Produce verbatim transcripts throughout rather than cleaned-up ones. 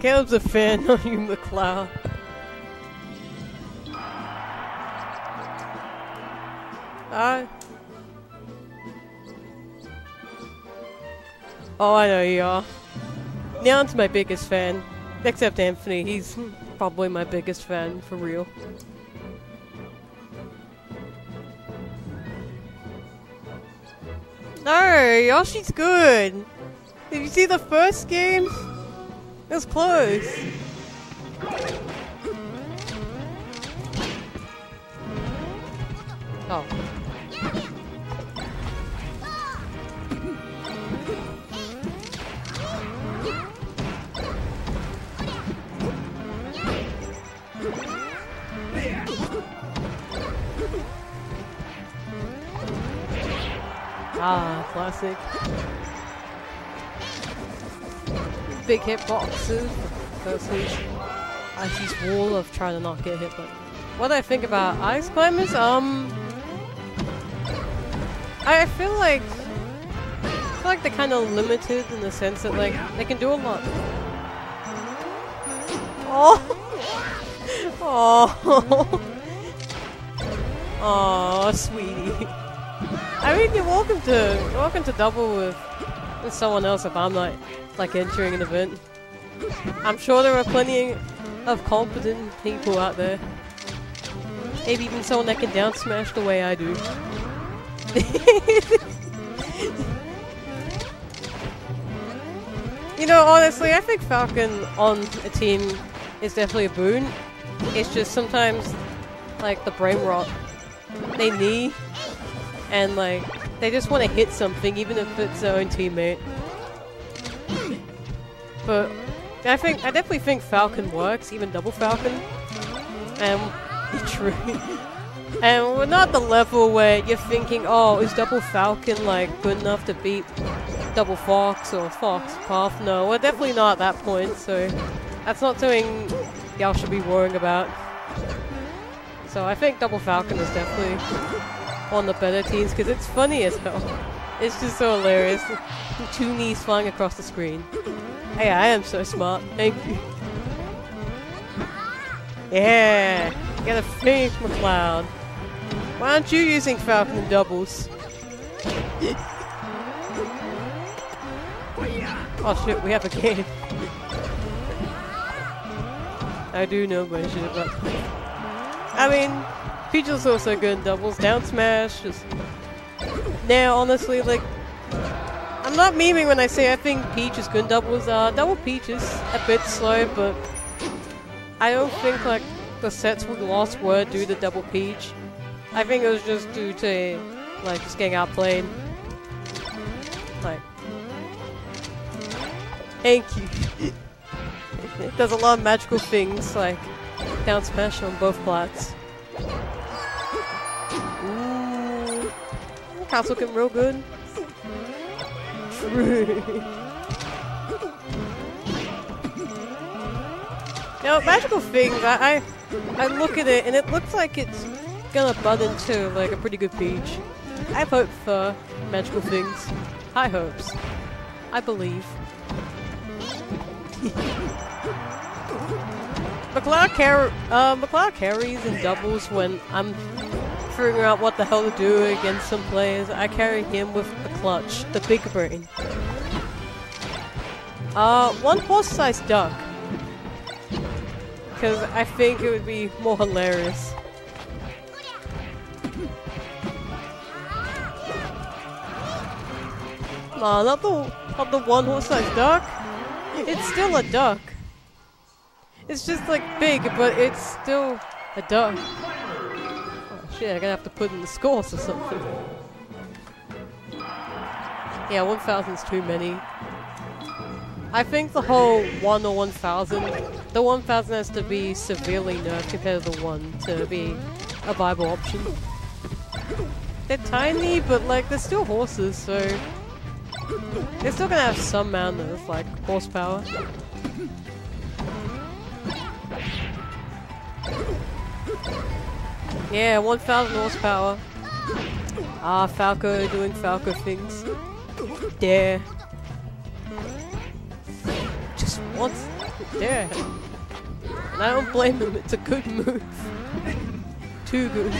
Caleb's a fan of you, McLeod. Hi. Oh, I know you are. Neon's my biggest fan. Except Anthony, he's probably my biggest fan, for real. No, Yoshi's good. Did you see the first game? It was close. Oh. Ah, classic. Big hitboxes. That's his, that's his wall of trying to not get hit. But what do I think about ice climbers? Um, I feel like I feel like they're kind of limited in the sense that like they can do a lot. Oh, oh, oh, sweetie. I mean, you're welcome to you're welcome to double with with someone else if I'm not like entering an event. I'm sure there are plenty of competent people out there. Maybe even someone that can down smash the way I do. You know, honestly, I think Falcon on a team is definitely a boon. It's just sometimes like the brain rot they need. And like, they just want to hit something, even if it's their own teammate. But I think I definitely think Falcon works, even double Falcon. And true. And we're not the level where you're thinking, oh, is double Falcon like good enough to beat double Fox or Fox Path? No, we're definitely not at that point. So that's not something y'all should be worrying about. So I think double Falcon is definitely on the better teams, because it's funny as hell. It's just so hilarious. Two knees flying across the screen. Hey, I am so smart. Thank you. Yeah! Get a finish, McLeod. Why aren't you using Falcon in doubles? Oh shit, we have a game. I do know my shit, but I mean, Peach is also good in doubles, down smash, just... Now, honestly, like... I'm not memeing when I say I think Peach is good in doubles. Uh, double Peach is a bit slow, but... I don't think, like, the sets we lost were due to double Peach. I think it was just due to, like, just getting outplayed. Like... Thank you. It does a lot of magical things, like... Down smash on both plats. Ooh. Cat's looking real good. True. Now, Magical Things, I, I I look at it and it looks like it's gonna bud into like a pretty good Peach. I have hope for Magical Things. High hopes. I believe. McLeod, car uh, McLeod carries in doubles when I'm figuring out what the hell to do against some players. I carry him with the clutch, the big brain. Uh, one horse-sized duck. Because I think it would be more hilarious. No, not the, not the one horse-sized duck. It's still a duck. It's just like big, but it's still a duck. Oh shit, I'm gonna have to put in the scores or something. Yeah, one thousand's too many. I think the whole one or one thousand, the one thousand has to be severely nerfed compared to the one to be a viable option. They're tiny, but like, they're still horses, so... They're still gonna have some amount of, like, horsepower. Yeah, one thousand horsepower. Ah, Falco doing Falco things. Dare. Just once. Yeah. And I don't blame him, it's a good move. Too good.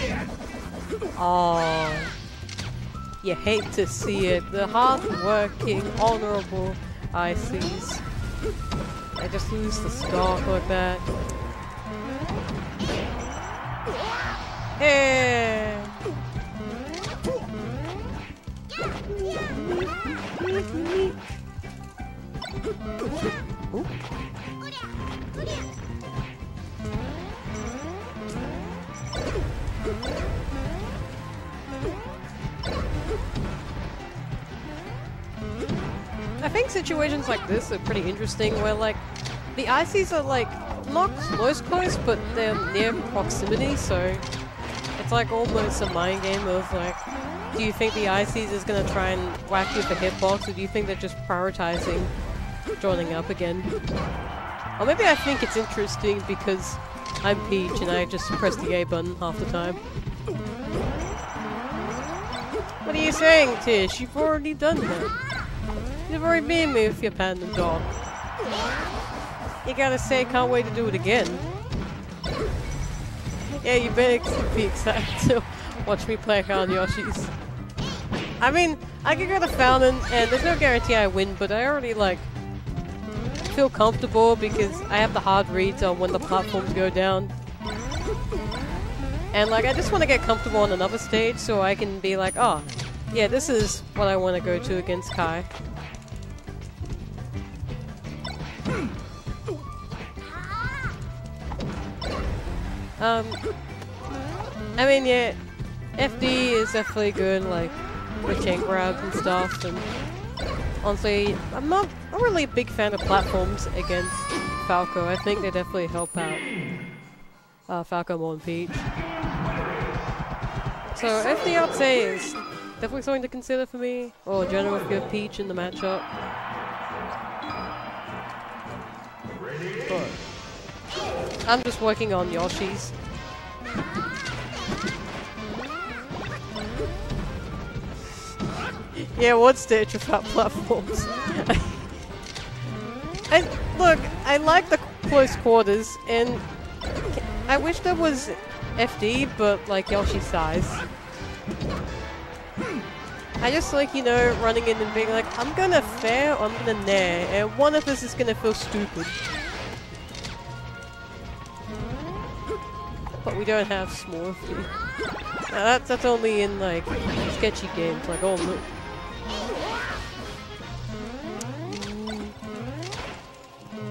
Oh, you hate to see it. The hard-working, honourable I Cs. I just lose the stock like that. Hey! Ooh. I think situations like this are pretty interesting, where like the I Cs are like not close close, but they're near proximity, so it's like almost a mind game of like, do you think the I Cs is gonna try and whack you with a hitbox, or do you think they're just prioritizing joining up again? Or maybe I think it's interesting because I'm Peach and I just press the A button half the time. What are you saying, Tish? You've already done that. You've already been me with your panda dog. You gotta say, can't wait to do it again. Yeah, you better be excited to watch me play around Yoshi's. I mean, I could go to Falcon and there's no guarantee I win, but I already like feel comfortable because I have the hard reads on when the platforms go down. And like, I just want to get comfortable on another stage so I can be like, oh, yeah, this is what I want to go to against Kai. Um, I mean, yeah, F D is definitely good, like, with chain grabs and stuff, and honestly, I'm not, I'm really a big fan of platforms against Falco. I think they definitely help out uh, Falco more than Peach. So F D, I'd say, is definitely something to consider for me, or general if you're Peach in the matchup. But I'm just working on Yoshi's. Yeah, what stage without platforms? I, look, I like the close quarters, and I wish there was F D, but like Yoshi size. I just like, you know, running in and being like, I'm gonna fair, or I'm gonna nair, and one of us is gonna feel stupid. But we don't have small feet. Now that's, that's only in like sketchy games, like oh look.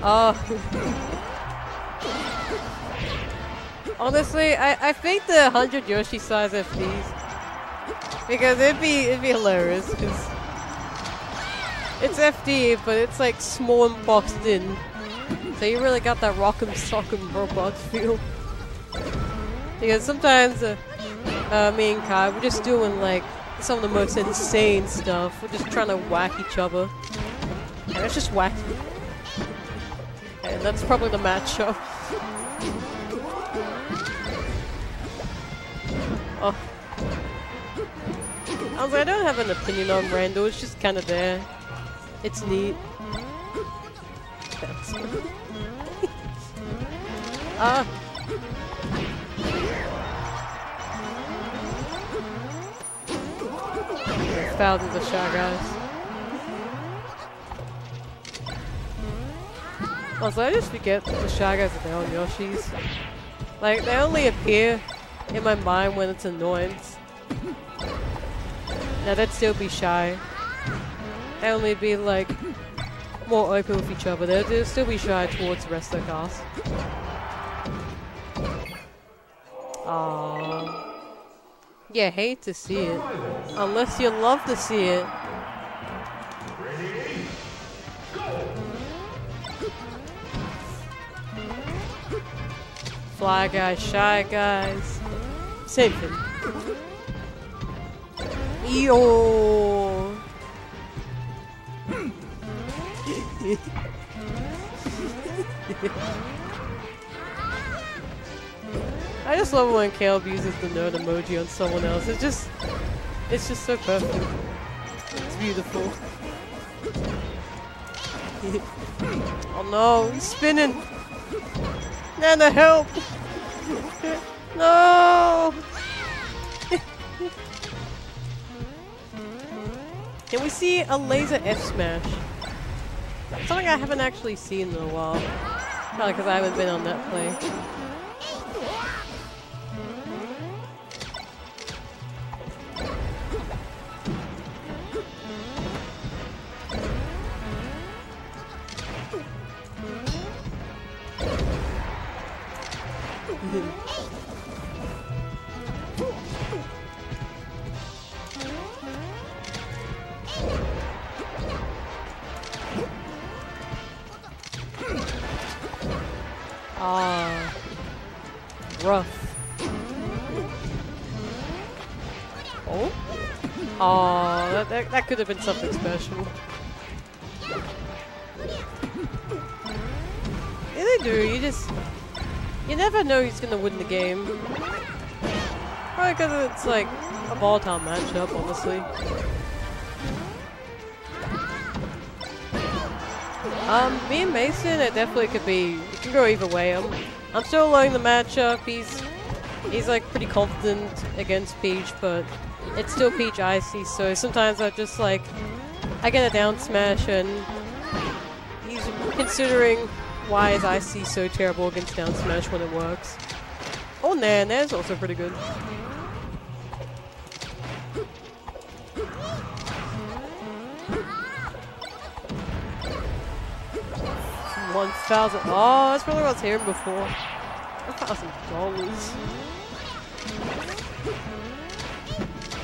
Oh. Honestly, I, I think the one hundred Yoshi size F Ds, because it'd be it'd be hilarious, because it's F D, but it's like small and boxed in, so you really got that rock'em sock'em robot feel. Because sometimes uh, uh, me and Kai, we're just doing like some of the most insane stuff. We're just trying to whack each other, and it's just wacky. And that's probably the matchup. Oh. I was like, I don't have an opinion on Randall, it's just kind of there. It's neat. Ah. There's thousands of shy guys. Also, I just forget that the shy guys are there on Yoshi's. Like, they only appear in my mind when it's annoyance. Now, they'd still be shy. They only be, like, more open with each other. They'd, they'd still be shy towards the rest of the cast. Aww. Yeah, hate to see it. Unless you love to see it. Fly Guys, Shy Guys. Same thing. Yo. I just love when Caleb uses the nerd emoji on someone else. It's just, it's just so perfect. It's beautiful. Oh no, he's spinning. Nana, help! No! Can we see a laser F smash? Something I haven't actually seen in a while. Probably because I haven't been on that play. Ah, rough. Oh, ah, that, that that could have been something special. Yeah, they do. You just, you never know who's gonna win the game. Probably because it's like a volatile matchup, honestly. Um, me and Mason, it definitely could be, it can go either way. I'm, I'm still learning the matchup. He's, he's like pretty confident against Peach, but it's still Peach I C, so sometimes I just like, I get a down smash and he's considering why is I C so terrible against down smash when it works. Oh, Nana's also pretty good. one thousand. Oh, that's probably what I was hearing before. one thousand dollars.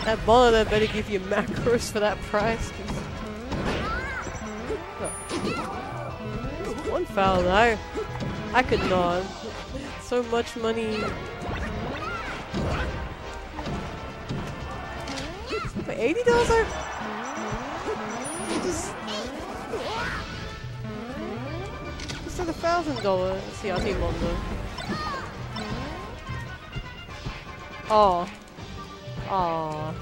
That bonnet better give you macros for that price. Oh. one thousand. I, I could not. So much money. For eighty dollars? Just. It's a thousand dollar C R T one though. Oh. Oh.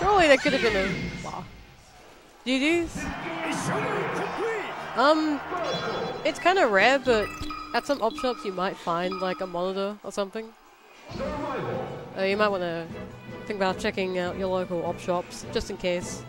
Surely that could have been a wow. G G's? Um it's kinda rare, but at some op shops you might find like a monitor or something. Uh, you might wanna think about checking out your local op shops just in case.